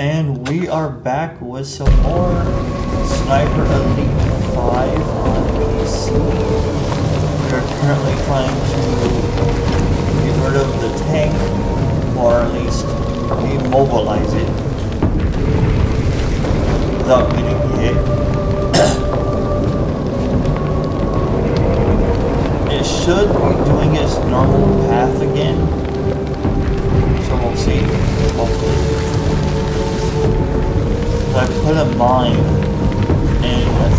And we are back with some more Sniper Elite 5 on PC. We are currently trying to get rid of the tank, or at least immobilize it, without getting hit. It should be doing its normal path again, so we'll see, hopefully. I put a mine in, I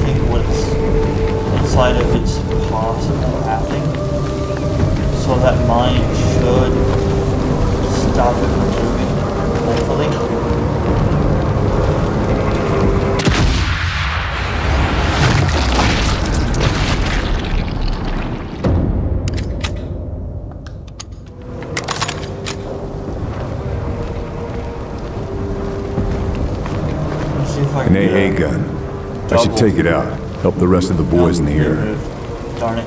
think, what's inside of its possible pathing, so that mine should stop it from moving, hopefully. An AA gun. I should take it out. Help the rest of the boys in here. Darn it.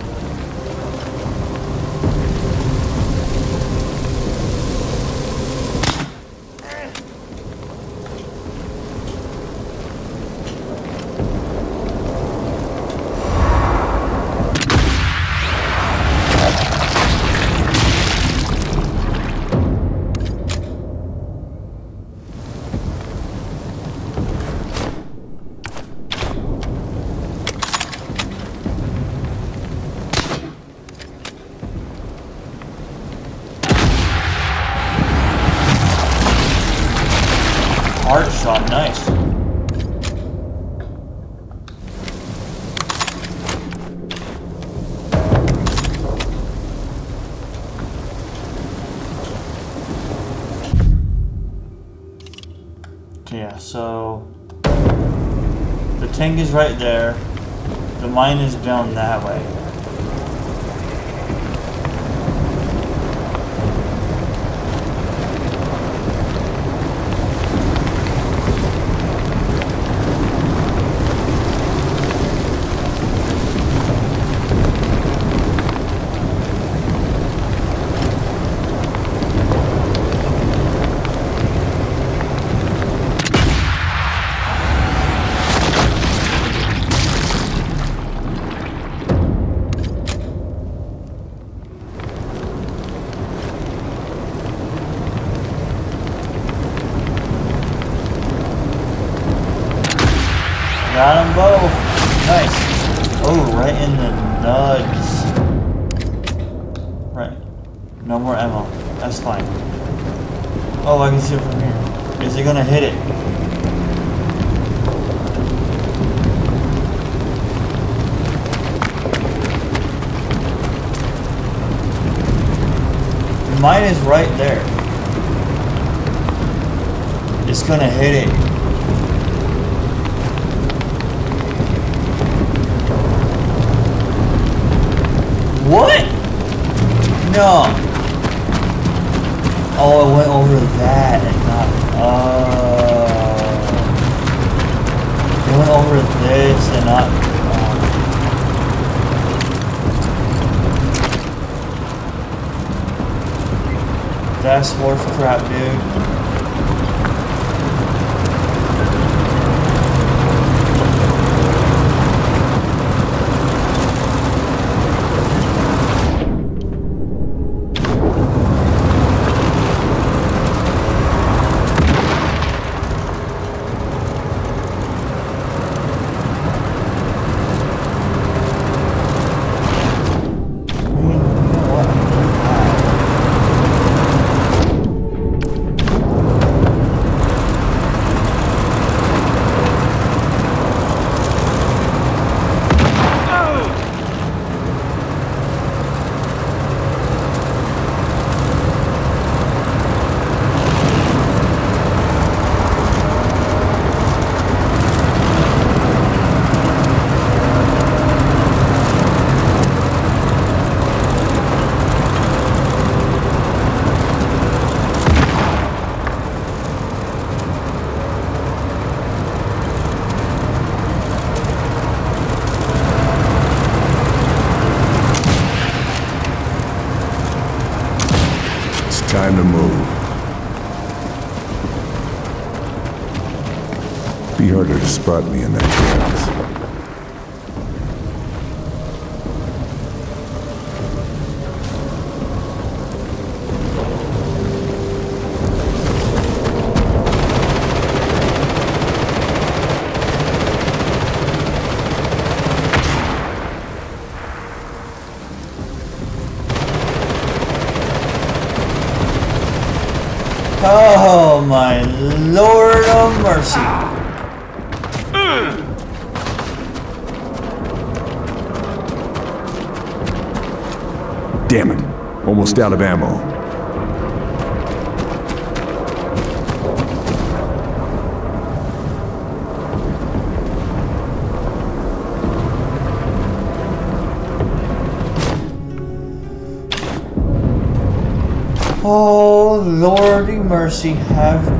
Hard shot, nice. Yeah, so the tank is right there. The mine is down that way. Got them both. Nice. Oh, right in the nuts. Right. No more ammo. That's fine. Oh, I can see it from here. Is it gonna hit it? Mine is right there. It's gonna hit it. What? No. Oh, it went over that and not. It went over this and not. That's horse crap, dude. Time to move. Be harder to spot me in that chaos. Oh my Lord of mercy. Damn it. Almost out of ammo. Oh, Lordy mercy, have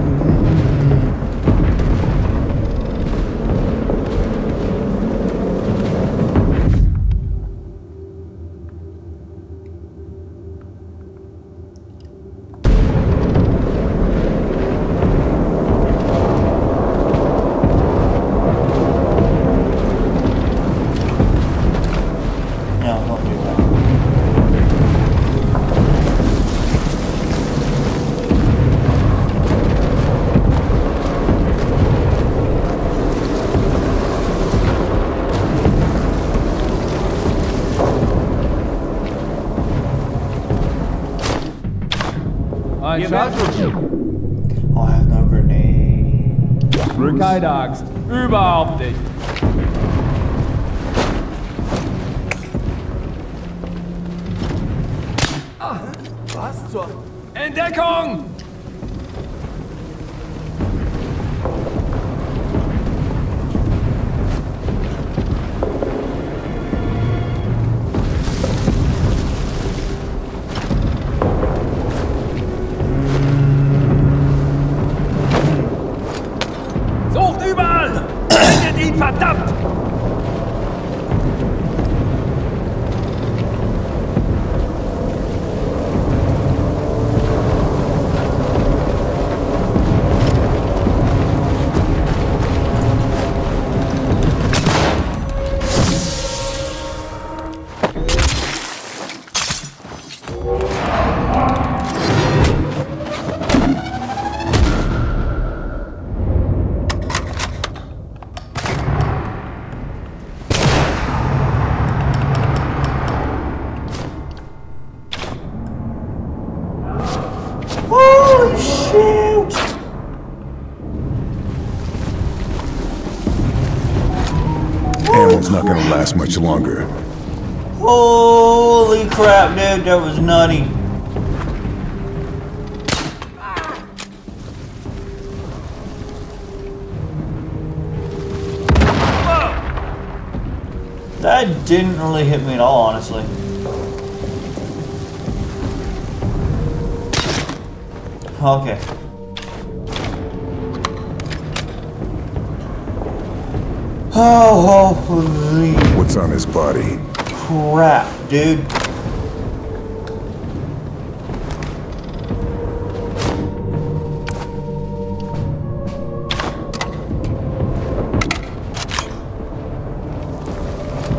Oh, I have no grenade. Keine Angst. Überhaupt nicht. Ah, was zur Entdeckung! Not gonna last much longer. Holy crap, dude, that was nutty. That didn't really hit me at all, honestly. Okay. Oh, holy. What's on his body? Crap, dude.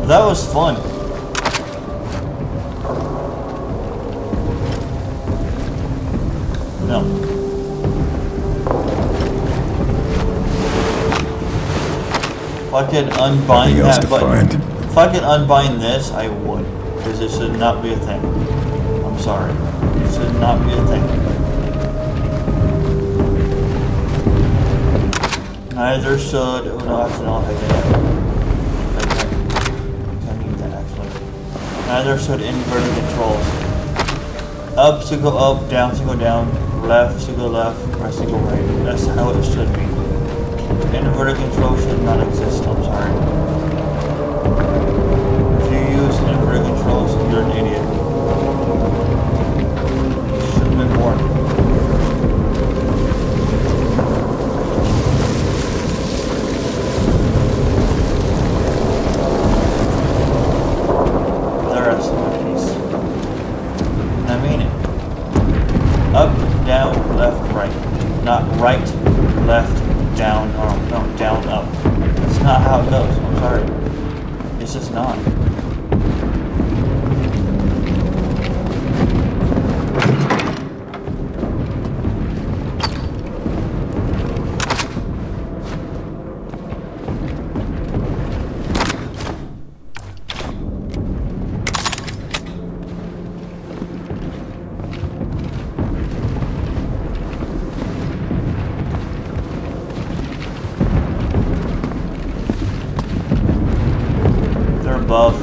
That was fun. No. If I could unbind that button, if I could unbind this, I would. Because it should not be a thing. I'm sorry. It should not be a thing. Neither should. Oh no, actually, I'll take it. I need that actually. Neither should inverted controls. Up to go up, down to go down, left to go left, right to go right. That's how it should be. Inverted control should not exist, I'm sorry. If you use inverted controls, you're an idiot. You should have been born. There is my piece. I mean it. Up, down, left, right. Not right, left, down, down, up. not how it goes. I'm sorry. It's just not. Above.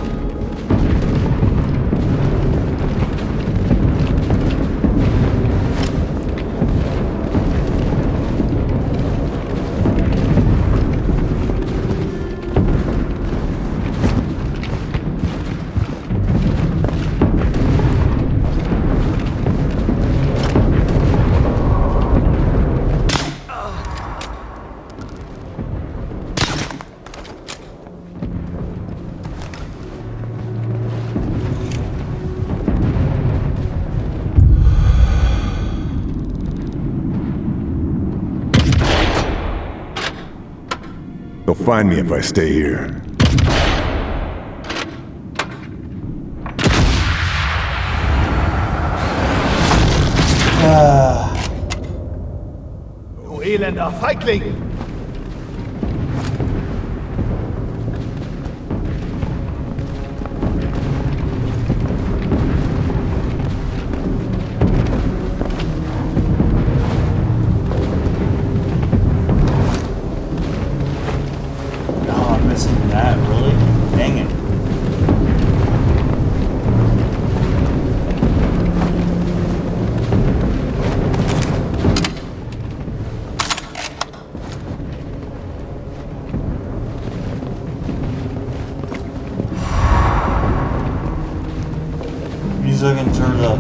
They'll find me if I stay here. Du elender Feigling! Looking turned up.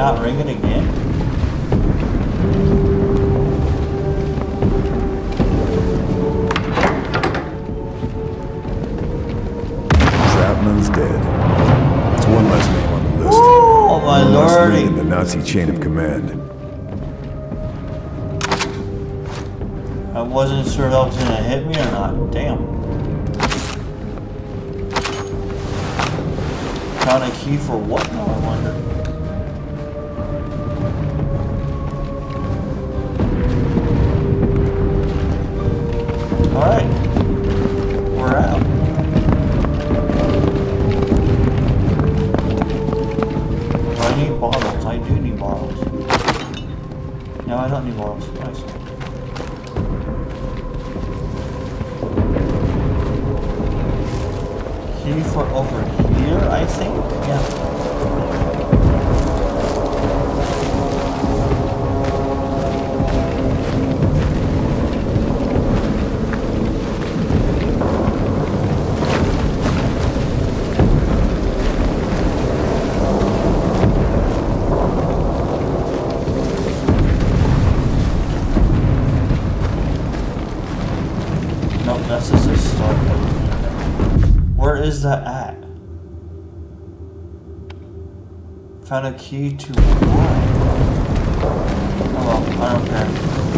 Not ring it again. Chapman's dead. It's one less name on the list. Oh my lord! In the Nazi chain of command. I wasn't sure if that was gonna hit me or not. Damn. Found a key for what now? I wonder. Alright, we're out. Do I need bottles? I do need bottles. No, I don't need bottles. Nice. Key for over here, I think? Yeah. Where is that at? Found a key to what? Oh well, I don't care.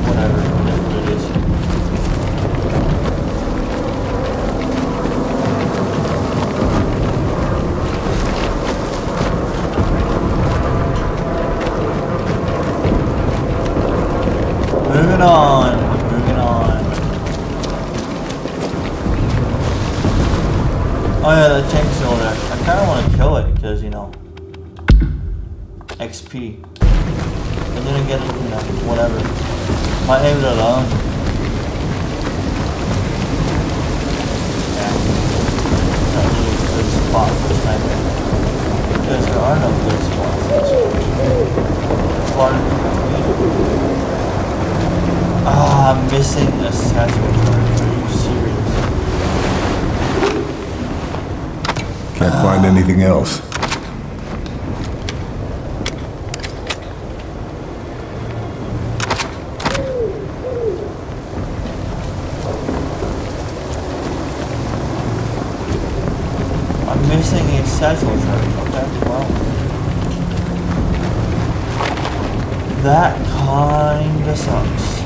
Whatever it is. Moving on. Moving on. Oh yeah, that tank's over there. I kind of want to kill it because, you know, XP. I didn't get it, you know, whatever. Might aim it alone. Spot for sniper. Because there are no good spots. It's hard to do. Ah, I'm missing a satchel card. Are you serious? Can't find anything else. Satchel charge. Okay, well. That kinda sucks.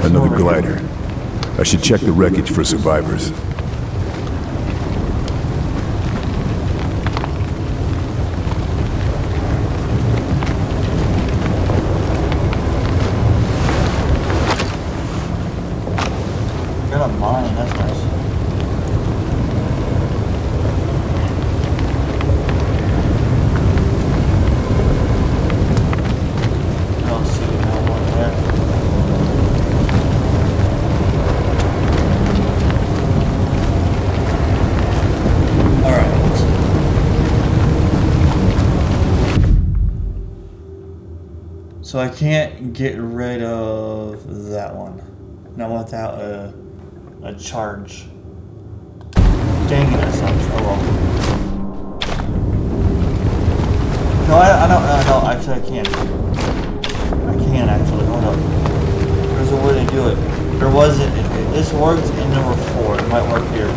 There's another glider. I should check the wreckage for survivors. So I can't get rid of that one. Not without a charge. Dang it, that sucks. Oh well. No, I don't, actually I can't. I can actually, hold up. There's a way to do it. There wasn't, this works in number 4. It might work here.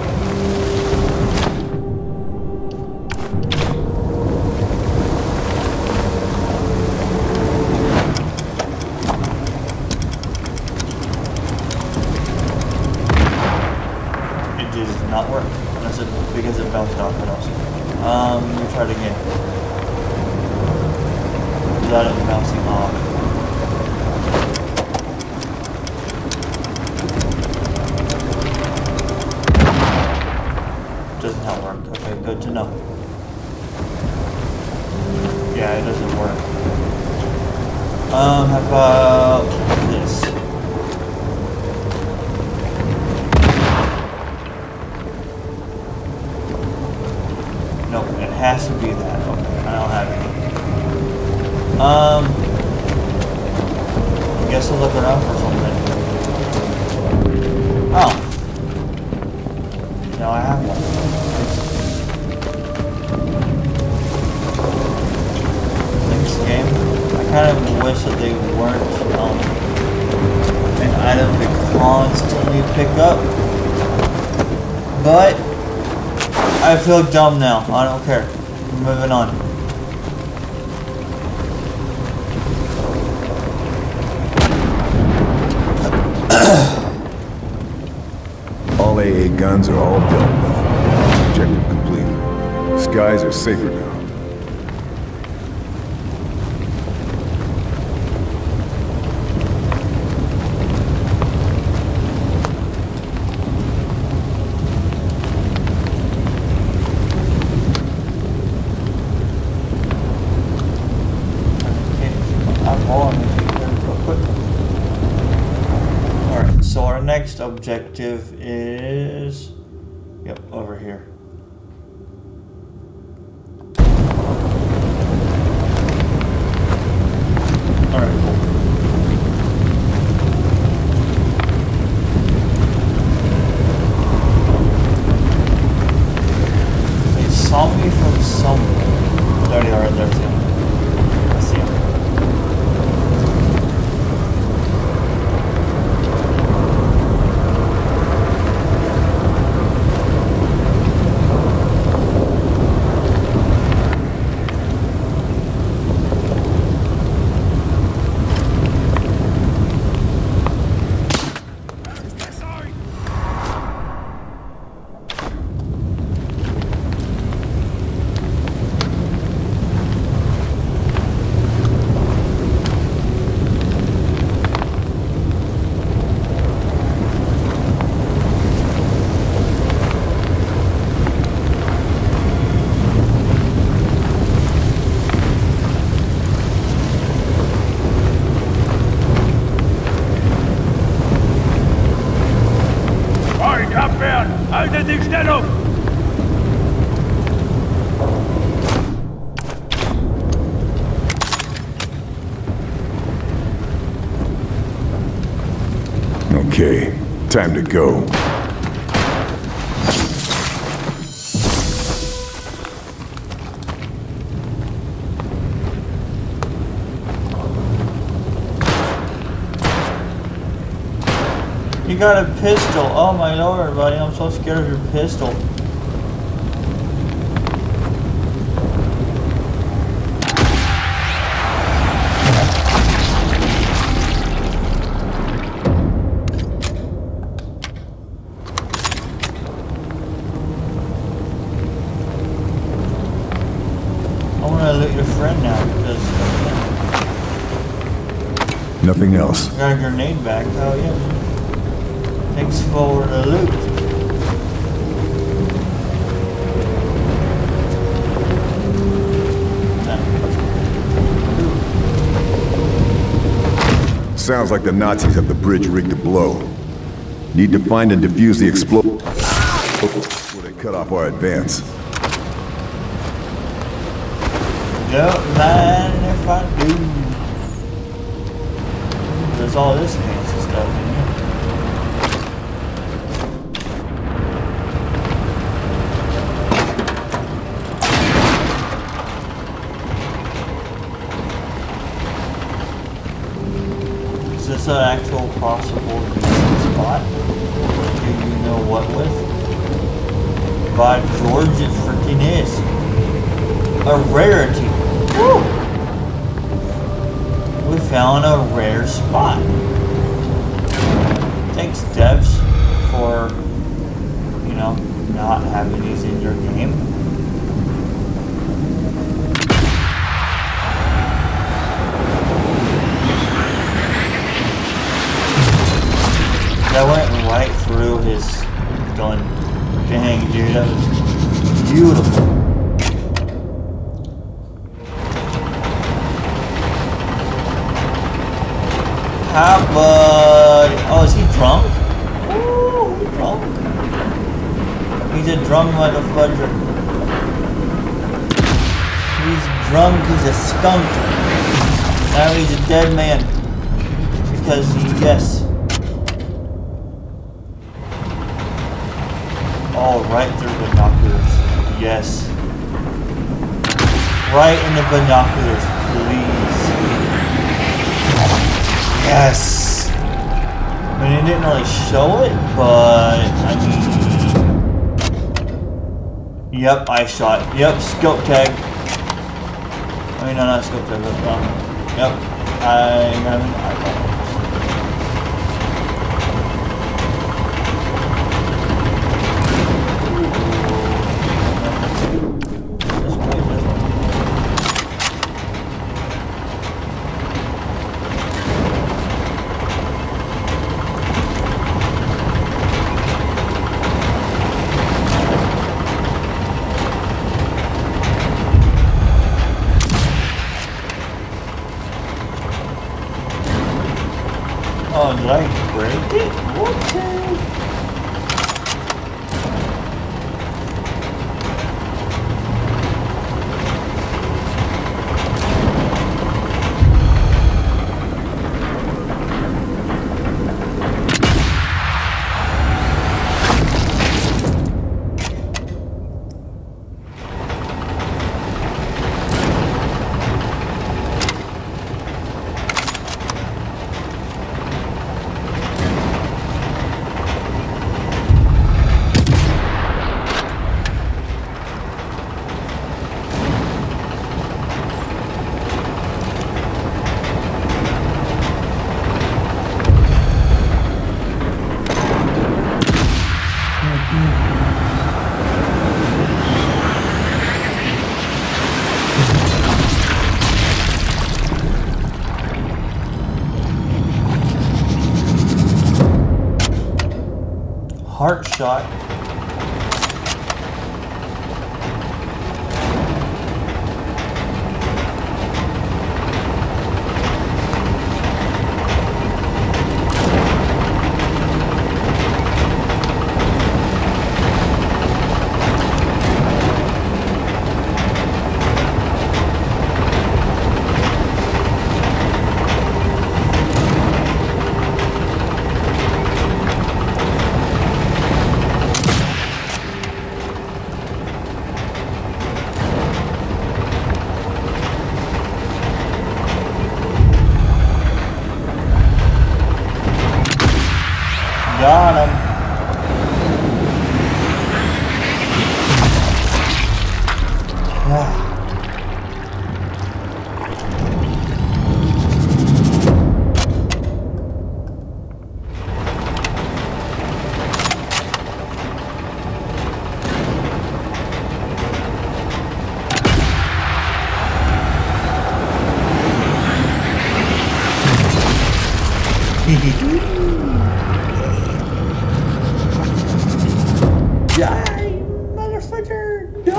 I feel dumb now. I don't care. We're moving on. All AA guns are all dealt with. Objective complete. Skies are safer now. Objective is, yep, over here. All right, cool. They saw me from somewhere. There they are, right there, too. I see them. Haltet die Stellung! Okay, time to go. You got a pistol. Oh my lord, buddy. I'm so scared of your pistol. I want to loot your friend now because... Nothing else. You got a grenade back. Oh yeah. Thanks for the loot. Sounds like the Nazis have the bridge rigged to blow. Need to find and defuse the explosion before they cut off our advance. Don't mind if I do. There's all this fancy stuff in here. Is this an actual possible decent spot? Do you know what with? By George, it freaking is. A rarity. Woo! We found a rare spot. Thanks, devs, for, you know, not having these in your game. I went right through his gun. Dang, dude, that was beautiful. How, buddy? Oh, is he drunk? Ooh, he's drunk. He's a drunk motherfucker. He's drunk, he's a skunk. Now he's a dead man. Because he, yes. Oh, right through binoculars. Yes. Right in the binoculars, please. Yes. I mean, it didn't really show it, but I mean... Yep, I shot. Yep, scope tag. I mean, no, not scope tag, but yep, I got an eyeball. Heart shot. Ja, dann. Ja. Die, motherfucker, die!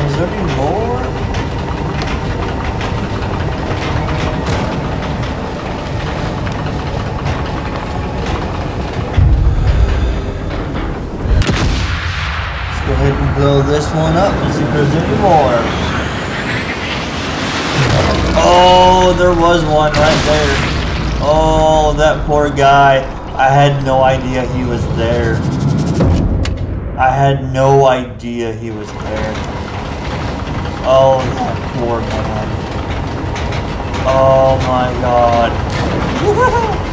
Is there any more? Let's go ahead and blow this one up and see if there's any more. Oh, there was one right there. Oh, that poor guy. I had no idea he was there. I had no idea he was there. Oh, that poor guy. Oh my God.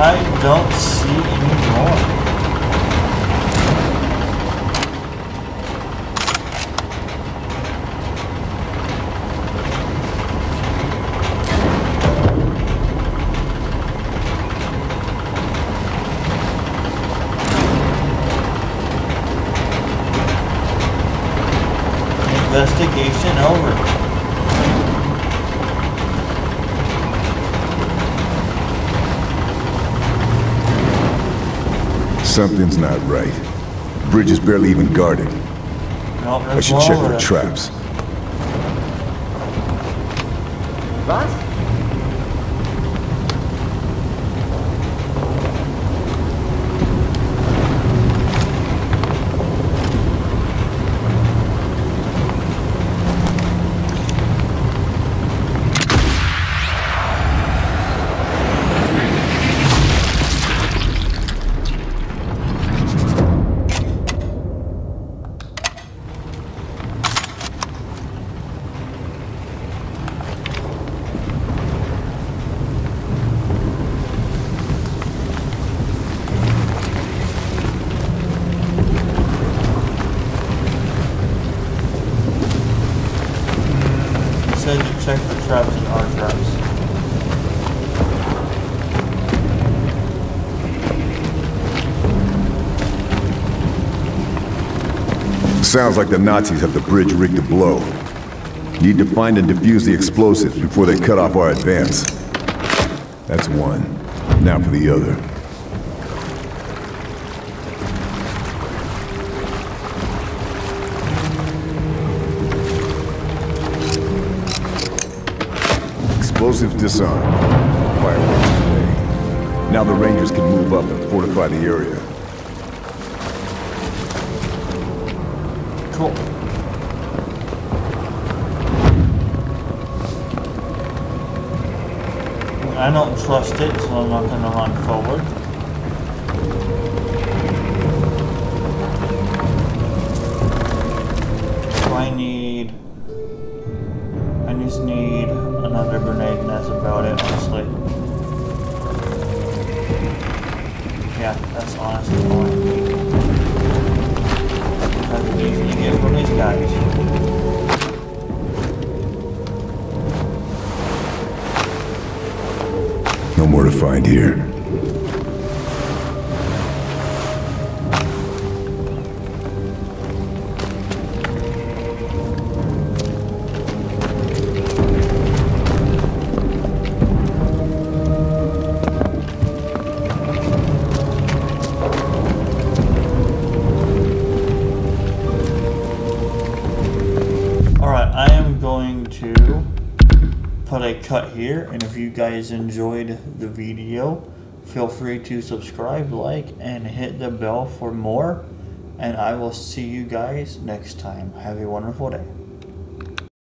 I don't see any more. Investigation over. Something's not right. The bridge is barely even guarded. Nope, I should check our traps. Was? Check for traps and our traps. Sounds like the Nazis have the bridge rigged to blow. Need to find and defuse the explosives before they cut off our advance. That's one. Now for the other. Explosives disarmed. Fireworks today. Now the Rangers can move up and fortify the area. Cool. I don't trust it, so I'm not going to hunt forward. No more to find here. cut here, and if you guys enjoyed the video, feel free to subscribe, like, and hit the bell for more, and I will see you guys next time. Have a wonderful day.